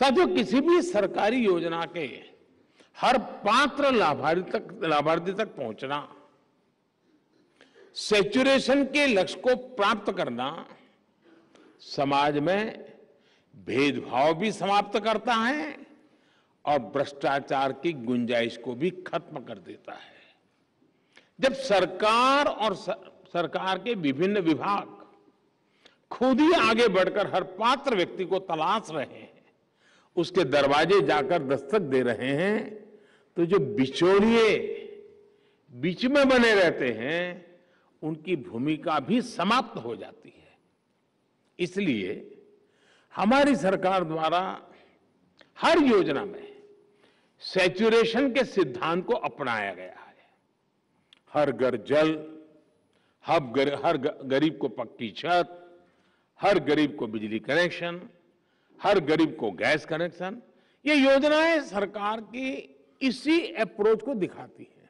साथियों, किसी भी सरकारी योजना के हर पात्र लाभार्थी तक पहुंचना, सैचुरेशन के लक्ष्य को प्राप्त करना समाज में भेदभाव भी समाप्त करता है और भ्रष्टाचार की गुंजाइश को भी खत्म कर देता है। जब सरकार और सरकार के विभिन्न विभाग खुद ही आगे बढ़कर हर पात्र व्यक्ति को तलाश रहे हैं, उसके दरवाजे जाकर दस्तक दे रहे हैं, तो जो बिचौलिए बीच में बने रहते हैं उनकी भूमिका भी समाप्त हो जाती है। इसलिए हमारी सरकार द्वारा हर योजना में सैचुरेशन के सिद्धांत को अपनाया गया है। हर घर जल, हर गरीब को पक्की छत, हर गरीब को बिजली कनेक्शन, हर गरीब को गैस कनेक्शन, ये योजनाएं सरकार की इसी अप्रोच को दिखाती है।